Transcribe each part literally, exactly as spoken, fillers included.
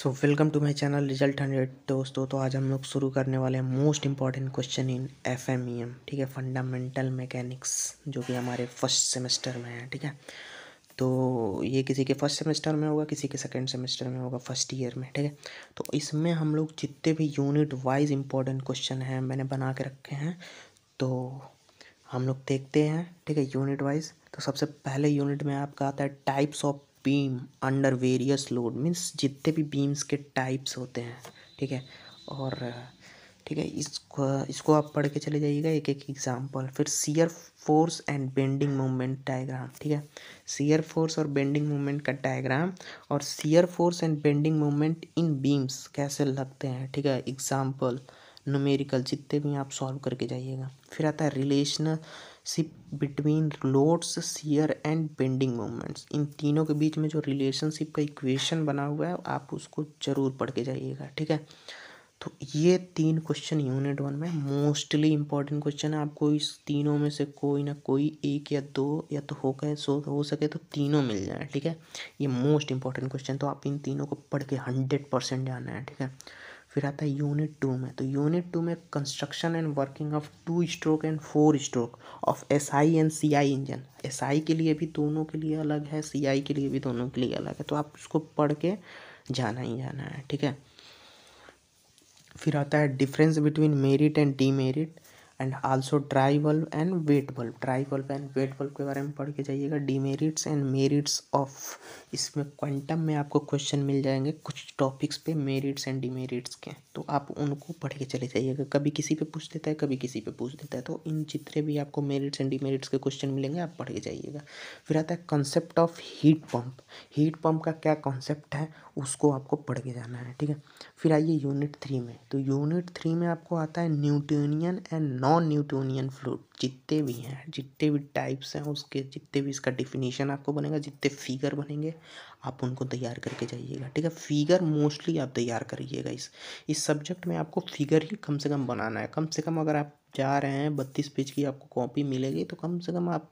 So welcome to my channel result hundred. दोस्तों तो आज हम लोग शुरू करने वाले हैं most important question in F M E M, ठीक है, फंडामेंटल मैकेनिक्स, जो कि हमारे फर्स्ट सेमेस्टर में है। ठीक है, तो ये किसी के फर्स्ट सेमेस्टर में होगा, किसी के सेकंड सेमेस्टर में होगा, फर्स्ट ईयर में। ठीक है, तो इसमें हम लोग जितने भी यूनिट वाइज इम्पॉर्टेंट क्वेश्चन हैं मैंने बना के रखे हैं, तो हम लोग देखते हैं। ठीक है, यूनिट वाइज तो सबसे पहले यूनिट में आपका आता है types of beam under various load, means जितने भी बीम्स के टाइप्स होते हैं। ठीक है, और ठीक है इसको इसको आप पढ़ के चले जाइएगा एक एक एग्जांपल। फिर shear force and bending moment diagram, ठीक है, शियर फोर्स और बेंडिंग मोमेंट का डायग्राम, और shear force and bending moment in beams कैसे लगते हैं। ठीक है, एग्जांपल न्यूमेरिकल जितने भी आप सॉल्व करके जाइएगा। फिर आता है relationship between loads, shear and bending moments, इन तीनों के बीच में जो रिलेशनशिप का इक्वेशन बना हुआ है आप उसको जरूर पढ़ के जाइएगा। ठीक है, तो ये तीन क्वेश्चन यूनिट वन में मोस्टली इम्पॉर्टेंट क्वेश्चन है। आपको इस तीनों में से कोई ना कोई एक या दो या तो हो गए सो हो सके तो तीनों मिल जाए। ठीक है, ये मोस्ट इम्पॉर्टेंट क्वेश्चन, तो आप इन तीनों को पढ़ के हंड्रेड परसेंट जाना है। ठीक है, फिर आता है यूनिट टू में। तो यूनिट टू में construction and working of two stroke and four stroke of S I and C I engine, S I के लिए भी दोनों के लिए अलग है, सी आई के लिए भी दोनों के लिए अलग है, तो आप उसको पढ़ के जाना ही जाना है। ठीक है, फिर आता है difference between merit and demerit and also dry bulb and wet bulb, dry bulb and wet bulb के बारे में पढ़ के जाइएगा। डीमेरिट्स एंड मेरिट्स ऑफ, इसमें क्वांटम में आपको क्वेश्चन मिल जाएंगे कुछ टॉपिक्स पे मेरिट्स एंड डीमेरिट्स के, तो आप उनको पढ़ के चले जाइएगा। कभी किसी पे पूछ देता है, कभी किसी पे पूछ देता है, तो इन जितने भी आपको मेरिट्स एंड डीमेरिट्स के क्वेश्चन मिलेंगे आप पढ़ के जाइएगा। फिर आता है concept of heat pump, heat pump का क्या कॉन्सेप्ट है उसको आपको पढ़ के जाना है। ठीक है, फिर आइए यूनिट थ्री में। तो यूनिट थ्री में आपको आता है Newtonian and non Newtonian fluid, जितने भी हैं, जितने भी टाइप्स हैं उसके, जितने भी इसका डिफिनीशन आपको बनेगा, जितने फिगर बनेंगे आप उनको तैयार करके जाइएगा। ठीक है, फिगर मोस्टली आप तैयार करिएगा, इस इस सब्जेक्ट में आपको फिगर ही कम से कम बनाना है। कम से कम अगर आप जा रहे हैं बत्तीस पेज की आपको कॉपी मिलेगी, तो कम से कम आप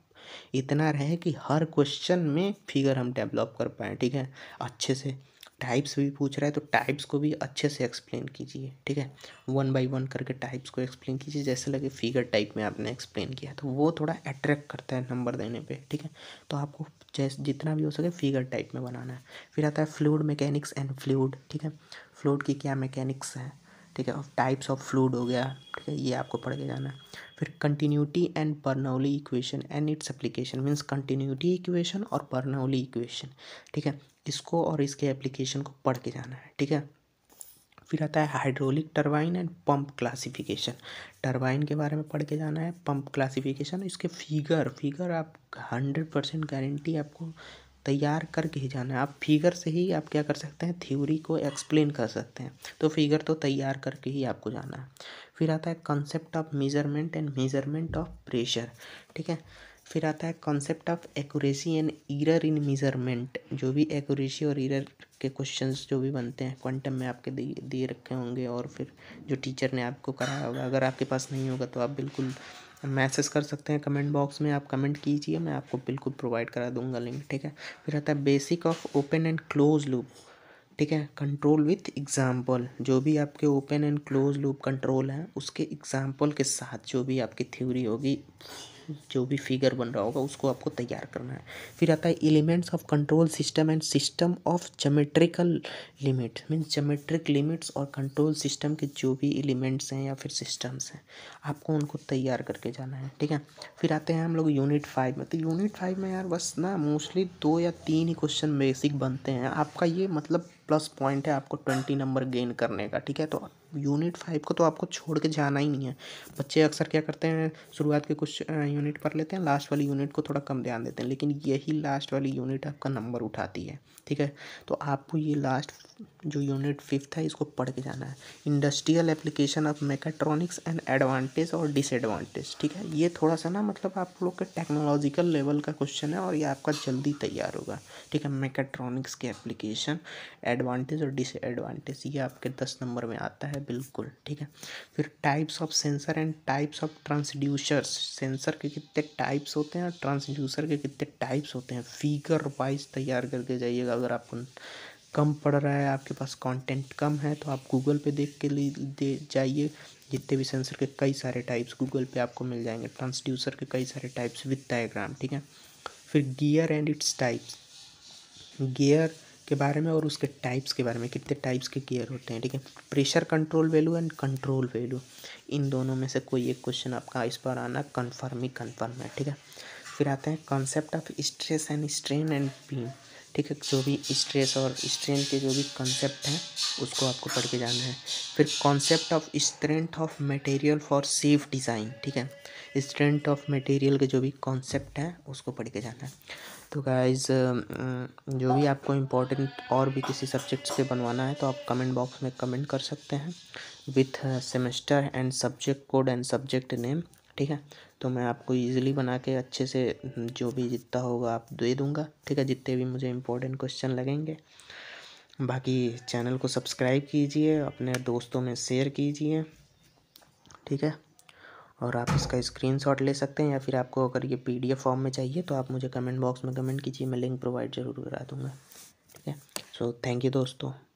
इतना रहे कि हर क्वेश्चन में फिगर हम डेवलप कर पाएँ। ठीक है, अच्छे से टाइप्स भी पूछ रहा है तो टाइप्स को भी अच्छे से एक्सप्लेन कीजिए। ठीक है, वन बाय वन करके टाइप्स को एक्सप्लेन कीजिए, जैसे लगे फिगर टाइप में आपने एक्सप्लेन किया तो वो थोड़ा अट्रैक्ट करता है नंबर देने पे। ठीक है, तो आपको जैसे जितना भी हो सके फिगर टाइप में बनाना है। फिर आता है फ्लूइड मैकेनिक्स एंड फ्लूइड, ठीक है, फ्लूइड की क्या मैकेनिक्स है। ठीक है, और टाइप्स ऑफ फ्लूइड हो गया। ठीक है, ये आपको पढ़ के जाना है। फिर continuity and Bernoulli equation and its application, means continuity equation और बर्नौली इक्वेशन, ठीक है, इसको और इसके एप्लीकेशन को पढ़ के जाना है। ठीक है, फिर आता है hydraulic turbine and pump classification, turbine के बारे में पढ़ के जाना है, पंप क्लासिफिकेशन, इसके फिगर फिगर आप हंड्रेड परसेंट गारंटी आपको तैयार करके ही जाना है। आप फिगर से ही आप क्या कर सकते हैं, थ्योरी को एक्सप्लेन कर सकते हैं, तो फिगर तो तैयार करके ही आपको जाना है। फिर आता है concept of measurement and measurement of pressure, ठीक है, फिर आता है concept of accuracy and error in measurement, जो भी एक्यूरेसी और एरर के क्वेश्चंस जो भी बनते हैं क्वांटम में आपके दे, दे रखे होंगे, और फिर जो टीचर ने आपको कराया होगा, अगर आपके पास नहीं होगा तो आप बिल्कुल मैसेज कर सकते हैं कमेंट बॉक्स में, आप कमेंट कीजिए, मैं आपको बिल्कुल प्रोवाइड करा दूंगा लिंक। ठीक है, फिर आता है basic of open and close loop, ठीक है, कंट्रोल विथ एग्जाम्पल, जो भी आपके open and close loop control है उसके एग्जाम्पल के साथ जो भी आपकी थ्योरी होगी, जो भी फिगर बन रहा होगा उसको आपको तैयार करना है। फिर आता है elements of control system and system of geometrical limit, means geometric limits और कंट्रोल सिस्टम के जो भी एलिमेंट्स हैं या फिर सिस्टम्स हैं आपको उनको तैयार करके जाना है। ठीक है, फिर आते हैं हम लोग यूनिट फाइव में। तो यूनिट फाइव में यार बस ना मोस्टली दो या तीन ही क्वेश्चन बेसिक बनते हैं आपका, ये मतलब प्लस पॉइंट है आपको ट्वेंटी नंबर गेन करने का। ठीक है, तो यूनिट फाइव को तो आपको छोड़ के जाना ही नहीं है। बच्चे अक्सर क्या करते हैं, शुरुआत के कुछ यूनिट पढ़ लेते हैं, लास्ट वाली यूनिट को थोड़ा कम ध्यान देते हैं, लेकिन यही लास्ट वाली यूनिट आपका नंबर उठाती है। ठीक है, तो आपको ये लास्ट जो यूनिट फिफ्थ है इसको पढ़ के जाना है, industrial application of mechatronics and advantage और डिसएडवांटेज। ठीक है, ये थोड़ा सा ना मतलब आप लोग का टेक्नोलॉजिकल लेवल का क्वेश्चन है और ये आपका जल्दी तैयार होगा। ठीक है, मेकाट्रॉनिक्स के एप्लीकेशन, एडवांटेज और डिसएडवांटेज, ये आपके दस नंबर में आता है बिल्कुल। ठीक है, फिर types of sensor and types of transducers, sensor के कितने टाइप्स होते हैं और ट्रांसड्यूसर के कितने टाइप्स होते हैं, फिगर वाइज तैयार करके जाइएगा। अगर आपको कम पड़ रहा है, आपके पास कंटेंट कम है, तो आप गूगल पे देख के ले जाइए। जितने भी सेंसर के कई सारे टाइप्स गूगल पे आपको मिल जाएंगे, ट्रांसड्यूसर के कई सारे टाइप्स विद डायग्राम, ठीक है। फिर gear and its types, gear के बारे में और उसके टाइप्स के बारे में, कितने टाइप्स के गियर होते हैं, ठीक है। Pressure control value and control value, इन दोनों में से कोई एक क्वेश्चन आपका इस पर आना कन्फर्म ही कन्फर्म है, ठीक है। फिर आते हैं concept of stress and strain and pain, ठीक है। जो भी स्ट्रेस और स्ट्रेन के जो भी कॉन्सेप्ट हैं उसको आपको पढ़ के जाना है। फिर concept of strength of material for safe design, ठीक है। स्ट्रेंथ ऑफ मटेरियल के जो भी कॉन्सेप्ट हैं उसको पढ़ के जाना है। तो गाइज जो भी आपको इम्पोर्टेंट और भी किसी सब्जेक्ट्स पे बनवाना है तो आप कमेंट बॉक्स में कमेंट कर सकते हैं with semester and subject code and subject name, ठीक है। तो मैं आपको इजीली बना के अच्छे से जो भी जितना होगा आप दे दूंगा, ठीक है। जितने भी मुझे इम्पोर्टेंट क्वेश्चन लगेंगे। बाकी चैनल को सब्सक्राइब कीजिए, अपने दोस्तों में शेयर कीजिए, ठीक है। और आप इसका स्क्रीनशॉट ले सकते हैं, या फिर आपको अगर ये पीडीएफ फॉर्म में चाहिए तो आप मुझे कमेंट बॉक्स में कमेंट कीजिए, मैं लिंक प्रोवाइड ज़रूर करा दूँगा, ठीक है। सो थैंक यू दोस्तों।